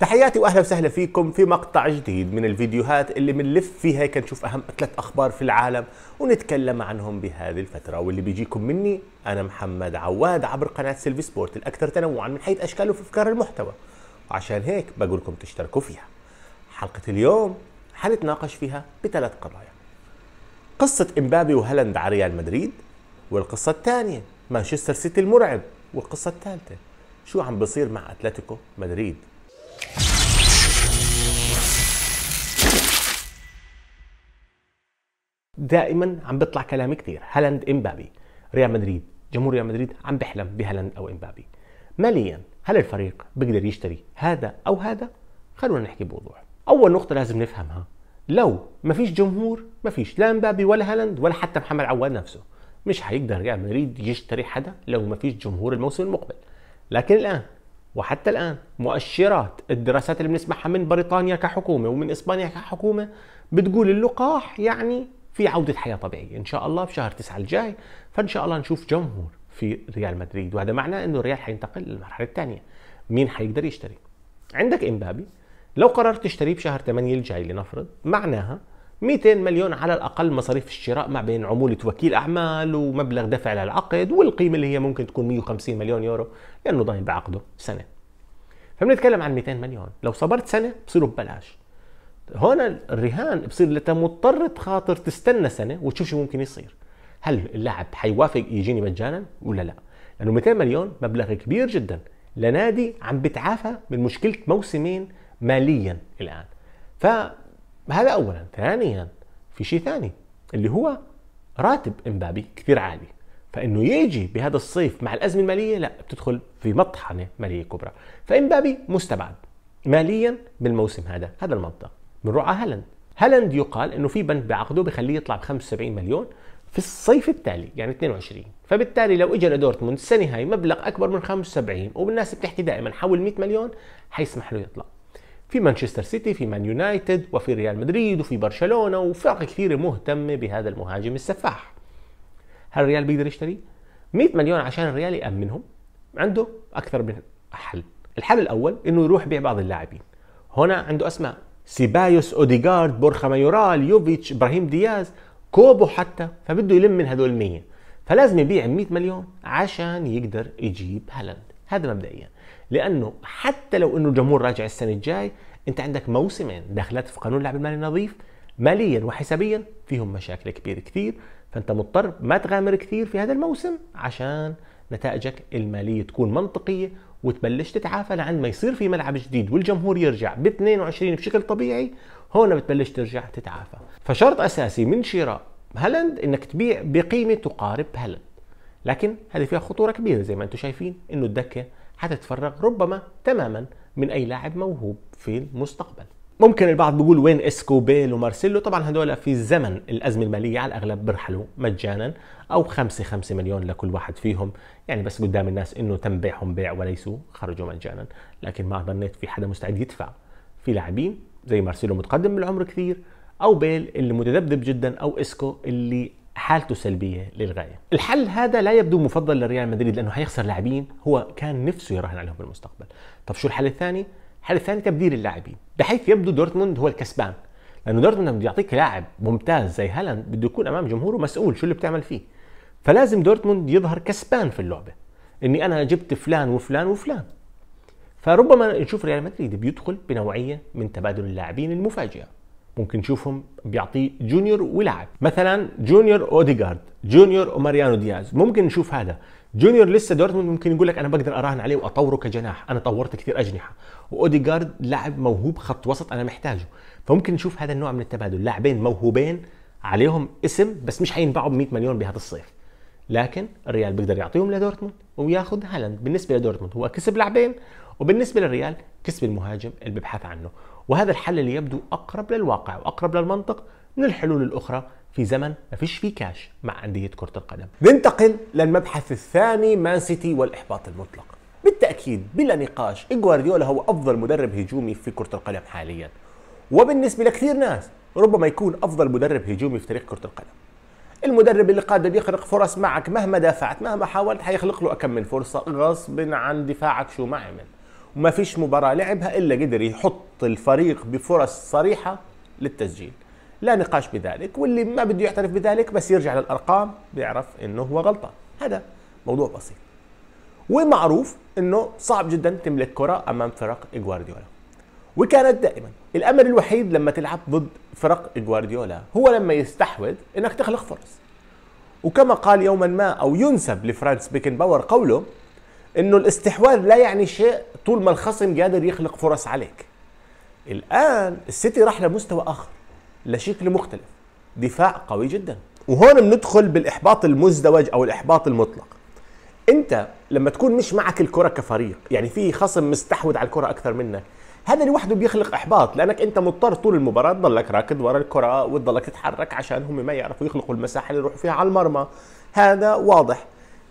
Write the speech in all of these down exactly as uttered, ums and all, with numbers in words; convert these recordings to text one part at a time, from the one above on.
تحياتي واهلا وسهلا فيكم في مقطع جديد من الفيديوهات اللي بنلف فيها هيك نشوف اهم ثلاث اخبار في العالم ونتكلم عنهم بهذه الفتره، واللي بيجيكم مني انا محمد عواد عبر قناه سيلفي سبورت الاكثر تنوعا من حيث اشكاله في افكار المحتوى، وعشان هيك بقول لكم تشتركوا فيها. حلقه اليوم حنتناقش فيها بثلاث قضايا: قصه امبابي وهالاند على ريال مدريد، والقصه الثانيه مانشستر سيتي المرعب، والقصه الثالثه شو عم بصير مع أتلتيكو مدريد. دائما عم بيطلع كلام كثير هالاند امبابي، ريال مدريد جمهور ريال مدريد عم بحلم بهالاند او امبابي. ماليا هل الفريق بيقدر يشتري هذا او هذا؟ خلونا نحكي بوضوح. اول نقطه لازم نفهمها، لو ما فيش جمهور ما فيش لا امبابي ولا هالاند ولا حتى محمد عواد نفسه، مش هيقدر ريال مدريد يشتري حدا لو ما فيش جمهور الموسم المقبل. لكن الان وحتى الان مؤشرات الدراسات اللي بنسمعها من بريطانيا كحكومه ومن اسبانيا كحكومه بتقول اللقاح يعني في عودة حياة طبيعية إن شاء الله بشهر تسعة الجاي، فإن شاء الله نشوف جمهور في ريال مدريد، وهذا معناه إنه الريال حينتقل للمرحلة الثانية. مين حيقدر يشتري؟ عندك إمبابي لو قررت تشتريه بشهر ثمانية الجاي لنفرض، معناها مئتين مليون على الأقل مصاريف الشراء مع بين عمولة وكيل أعمال ومبلغ دفع للعقد والقيمة اللي هي ممكن تكون مئة وخمسين مليون يورو لأنه ضايل بعقده سنة. فبنتكلم عن مئتين مليون، لو صبرت سنة بصيروا ببلاش. هون الرهان بصير انت مضطر تخاطر تستنى سنه وتشوف شو ممكن يصير. هل اللاعب حيوافق يجيني مجانا ولا لا؟ لانه مئتين مليون مبلغ كبير جدا لنادي عم بتعافى من مشكله موسمين ماليا الان. فهذا اولا، ثانيا في شيء ثاني اللي هو راتب امبابي كثير عالي، فانه يجي بهذا الصيف مع الازمه الماليه لا بتدخل في مطحنه ماليه كبرى، فامبابي مستبعد ماليا بالموسم هذا، هذا المنطق. بنروح على هالاند، هالاند يقال انه في بند بعقده بخليه يطلع ب خمسة وسبعين مليون في الصيف التالي يعني اثنين وعشرين، فبالتالي لو اجى لدورتموند السنه هاي مبلغ اكبر من خمسة وسبعين وبالناس بتحكي دائما حول مئة مليون حيسمح له يطلع. في مانشستر سيتي، في مان يونايتد، وفي ريال مدريد، وفي برشلونه، وفرق كثيره مهتمه بهذا المهاجم السفاح. هل الريال بيقدر يشتري؟ مئة مليون عشان الريال يامنهم عنده اكثر من حل، الحل الاول انه يروح يبيع بعض اللاعبين. هنا عنده اسماء سيبايوس، أوديغارد، بورخا مايورال، يوفيتش، إبراهيم دياز، كوبو حتى، فبده يلم من هذول مية، فلازم يبيع مئة مليون عشان يقدر يجيب هالاند. هذا مبدئيا، لأنه حتى لو أنه الجمهور راجع السنة الجاي أنت عندك موسمين دخلت في قانون اللعب المالي النظيف ماليا وحسابيا فيهم مشاكل كبيرة كثير، فأنت مضطر ما تغامر كثير في هذا الموسم عشان نتائجك المالية تكون منطقية وتبلش تتعافى لعند ما يصير في ملعب جديد والجمهور يرجع ب اثنين وعشرين بشكل طبيعي. هون بتبلش ترجع تتعافى، فشرط اساسي من شراء هالاند انك تبيع بقيمه تقارب هالاند، لكن هذه فيها خطوره كبيره زي ما انتم شايفين انه الدكه حتتفرغ ربما تماما من اي لاعب موهوب في المستقبل. ممكن البعض بيقول وين اسكو بيل ومارسيلو؟ طبعا هذول في زمن الازمه الماليه على الاغلب برحلوا مجانا او خمسة خمسة مليون لكل واحد فيهم، يعني بس قدام الناس انه تم بيعهم بيع وليسوا خرجوا مجانا، لكن ما ظنيت في حدا مستعد يدفع. في لاعبين زي مارسيلو متقدم بالعمر كثير، او بيل اللي متذبذب جدا، او اسكو اللي حالته سلبيه للغايه. الحل هذا لا يبدو مفضل لريال مدريد لانه حيخسر لاعبين هو كان نفسه يراهن عليهم بالمستقبل. طب شو الحل الثاني؟ الحل الثاني تبديل اللاعبين، بحيث يبدو دورتموند هو الكسبان، لانه دورتموند بده يعطيك لاعب ممتاز زي هالاند بده يكون امام جمهوره مسؤول شو اللي بتعمل فيه، فلازم دورتموند يظهر كسبان في اللعبه، اني انا جبت فلان وفلان وفلان. فربما نشوف ريال مدريد بيدخل بنوعيه من تبادل اللاعبين المفاجئه، ممكن نشوفهم بيعطيه جونيور ولاعب، مثلا جونيور اوديغارد، جونيور وماريانو دياز، ممكن نشوف هذا. جونيور لسه دورتموند ممكن يقول لك انا بقدر اراهن عليه واطوره كجناح، انا طورت كثير اجنحه، واوديغارد لاعب موهوب خط وسط انا محتاجه، فممكن نشوف هذا النوع من التبادل، لاعبين موهوبين عليهم اسم بس مش حينباعوا ب مئة مليون بهذا الصيف. لكن الريال بيقدر يعطيهم لدورتموند وياخذ هالاند، بالنسبه لدورتموند هو كسب لاعبين وبالنسبه للريال كسب المهاجم اللي ببحث عنه، وهذا الحل اللي يبدو اقرب للواقع واقرب للمنطق من الحلول الاخرى في زمن ما فيش فيه كاش مع أندية كرة القدم. ننتقل للمبحث الثاني، مان سيتي والإحباط المطلق. بالتأكيد بلا نقاش جوارديولا هو أفضل مدرب هجومي في كرة القدم حاليا، وبالنسبة لكثير ناس ربما يكون أفضل مدرب هجومي في تاريخ كرة القدم. المدرب اللي قادر يخلق فرص معك مهما دافعت مهما حاولت حيخلق له أكم من فرصة غصب عن دفاعك شو ما عمل، وما فيش مباراة لعبها إلا قدر يحط الفريق بفرص صريحة للتسجيل، لا نقاش بذلك، واللي ما بده يعترف بذلك بس يرجع للأرقام بيعرف إنه هو غلطان. هذا موضوع بسيط ومعروف إنه صعب جدا تملك كرة أمام فرق جوارديولا، وكانت دائما الأمر الوحيد لما تلعب ضد فرق جوارديولا هو لما يستحوذ إنك تخلق فرص. وكما قال يوما ما أو ينسب لفرانس بيكنباور قوله إنه الاستحواذ لا يعني شيء طول ما الخصم قادر يخلق فرص عليك. الآن السيتي راح لمستوى آخر، لشكل مختلف، دفاع قوي جدا، وهون بندخل بالإحباط المزدوج أو الإحباط المطلق. أنت لما تكون مش معك الكرة كفريق، يعني في خصم مستحوذ على الكرة أكثر منك، هذا لوحده بيخلق إحباط، لأنك أنت مضطر طول المباراة تضلك راكد ورا الكرة وتضلك تتحرك عشان هم ما يعرفوا يخلقوا المساحة اللي يروحوا فيها على المرمى. هذا واضح.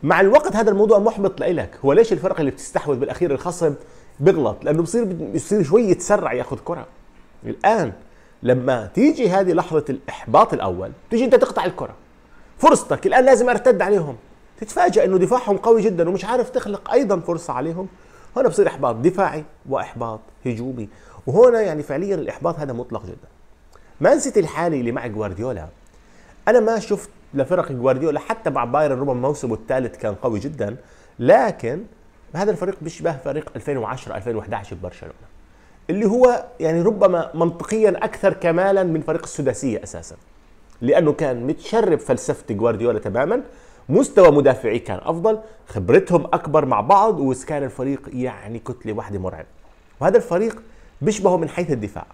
مع الوقت هذا الموضوع محبط لإلك، هو ليش الفرق اللي بتستحوذ بالأخير الخصم بغلط؟ لأنه بصير بصير شوي يتسرع ياخذ كرة. الآن لما تيجي هذه لحظة الإحباط الأول، تيجي أنت تقطع الكرة، فرصتك الآن لازم أرتد عليهم، تتفاجأ إنه دفاعهم قوي جدا ومش عارف تخلق أيضا فرصة عليهم. هنا بصير إحباط دفاعي وإحباط هجومي، وهنا يعني فعليا الإحباط هذا مطلق جدا. مان سيتي الحالي اللي مع جوارديولا، أنا ما شفت لفرق جوارديولا حتى مع بايرن ربما موسمه الثالث كان قوي جدا، لكن هذا الفريق بيشبه فريق ألفين وعشرة ألفين وأحد عشر ببرشلونة، اللي هو يعني ربما منطقيا أكثر كمالا من فريق السداسية أساسا، لأنه كان متشرب فلسفة جوارديولا تماما، مستوى مدافعي كان أفضل، خبرتهم أكبر مع بعض، وكان الفريق يعني كتلة واحدة مرعبة. وهذا الفريق بيشبهه من حيث الدفاع.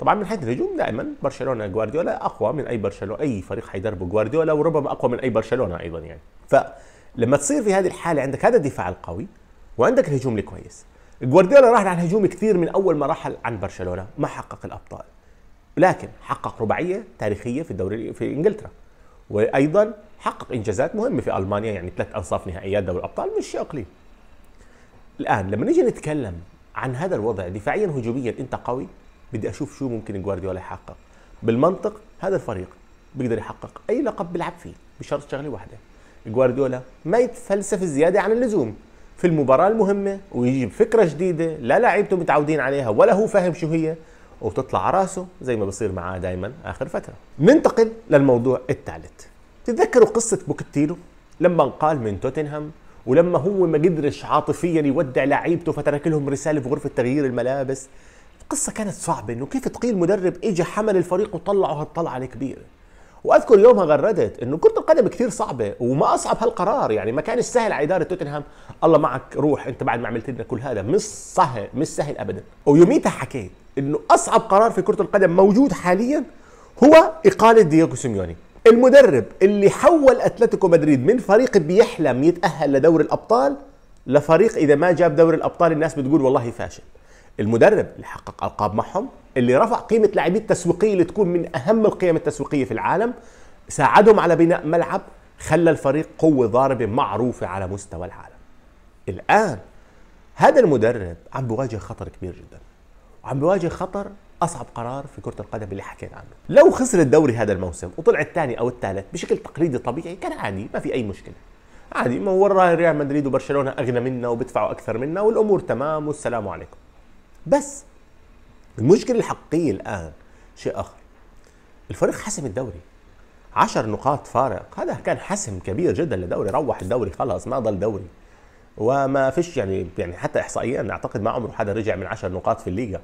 طبعا من حيث الهجوم دائما برشلونة جوارديولا أقوى من أي برشلونة، أي فريق حيدربه جوارديولا، وربما أقوى من أي برشلونة أيضا يعني. فلما تصير في هذه الحالة عندك هذا الدفاع القوي وعندك الهجوم الكويس، جوارديولا راح على الهجوم كثير من أول ما رحل عن برشلونة، ما حقق الأبطال، لكن حقق رباعية تاريخية في الدوري في إنجلترا، وأيضا حقق إنجازات مهمة في ألمانيا، يعني ثلاث أنصاف نهائيات دوري الأبطال مش شيء قليل. الآن لما نيجي نتكلم عن هذا الوضع دفاعيا هجوميا أنت قوي، بدي أشوف شو ممكن جوارديولا يحقق. بالمنطق هذا الفريق بيقدر يحقق أي لقب بيلعب فيه بشرط شغلة واحدة، جوارديولا ما يتفلسف زيادة عن اللزوم في المباراة المهمة ويجيب فكرة جديدة لا لاعيبته متعودين عليها ولا هو فاهم شو هي وتطلع على راسه زي ما بصير معاه دائما آخر فترة. ننتقل للموضوع الثالث. تتذكروا قصة بوكيتينو لما انقال من توتنهام ولما هو ما قدرش عاطفيا يودع لاعيبته فترك لهم رسالة في غرفة تغيير الملابس؟ القصة كانت صعبة، انه كيف تقيل مدرب اجى حمل الفريق وطلعه هالطلعة الكبيرة. واذكر يومها غردت انه كرة القدم كثير صعبة وما اصعب هالقرار، يعني ما كانش سهل على إدارة توتنهام، الله معك روح انت بعد ما عملت لنا كل هذا، مش سهل مش سهل ابدا. ويوميتها حكيت انه اصعب قرار في كرة القدم موجود حاليا هو إقالة ديوكو سيميوني، المدرب اللي حول أتلتيكو مدريد من فريق بيحلم يتأهل لدوري الأبطال لفريق إذا ما جاب دوري الأبطال الناس بتقول والله فاشل. المدرب اللي حقق ألقاب معهم، اللي رفع قيمة لاعبيه التسويقية اللي تكون من أهم القيم التسويقية في العالم، ساعدهم على بناء ملعب، خلى الفريق قوة ضاربة معروفة على مستوى العالم. الآن هذا المدرب عم بواجه خطر كبير جدا، وعم بواجه خطر أصعب قرار في كرة القدم اللي حكينا عنه. لو خسر الدوري هذا الموسم وطلع الثاني أو الثالث بشكل تقليدي طبيعي كان عادي، ما في أي مشكلة، عادي، ما هو ريال مدريد وبرشلونة أغنى منا وبيدفعوا أكثر منا والأمور تمام والسلام عليكم. بس المشكلة الحقيقية الآن شيء آخر، الفريق حسم الدوري، عشر نقاط فارق، هذا كان حسم كبير جدا للدوري، روح الدوري خلاص ما ضل دوري، وما فيش يعني يعني حتى إحصائيا أعتقد ما عمره حدا رجع من عشر نقاط في الليغا.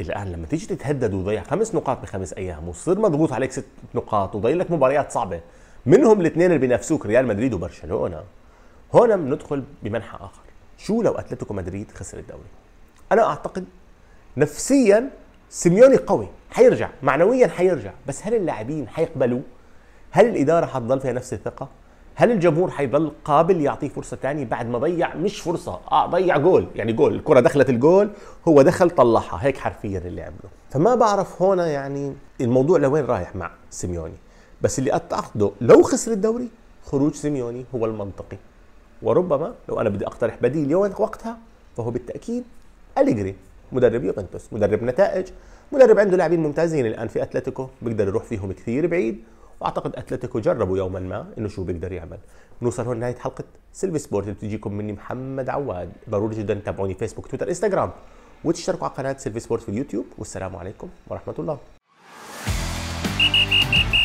الآن لما تيجي تتهدد وتضيع خمس نقاط بخمس أيام وتصير مضغوط عليك ست نقاط وضيع لك مباريات صعبة منهم الاثنين اللي بينافسوك ريال مدريد وبرشلونة، هنا بندخل بمنحى آخر. شو لو أتلتيكو مدريد خسر الدوري؟ أنا أعتقد نفسيا سيميوني قوي، حيرجع معنويا حيرجع، بس هل اللاعبين حيقبلوا؟ هل الإدارة حتضل فيها نفس الثقة؟ هل الجمهور حيضل قابل يعطيه فرصة ثانية بعد ما ضيع مش فرصة، اه ضيع جول، يعني جول، الكرة دخلت الجول، هو دخل طلعها، هيك حرفيا اللي عمله. فما بعرف هنا يعني الموضوع لوين رايح مع سيميوني، بس اللي أعتقده لو خسر الدوري خروج سيميوني هو المنطقي. وربما لو أنا بدي أقترح بديل يوم وقتها فهو بالتأكيد أليغري، مدرب يوفنتوس، مدرب نتائج، مدرب عنده لاعبين ممتازين الآن في أتلتيكو، بيقدر يروح فيهم كثير بعيد، واعتقد اتلتيكو جربوا يوما ما انه شو بيقدر يعمل. بنوصل هون لنهايه حلقه سيلفي سبورت اللي بتجيكم مني محمد عواد. ضروري جدا تتابعوني فيسبوك تويتر انستغرام، وتشتركوا على قناه سيلفي سبورت في اليوتيوب، والسلام عليكم ورحمه الله.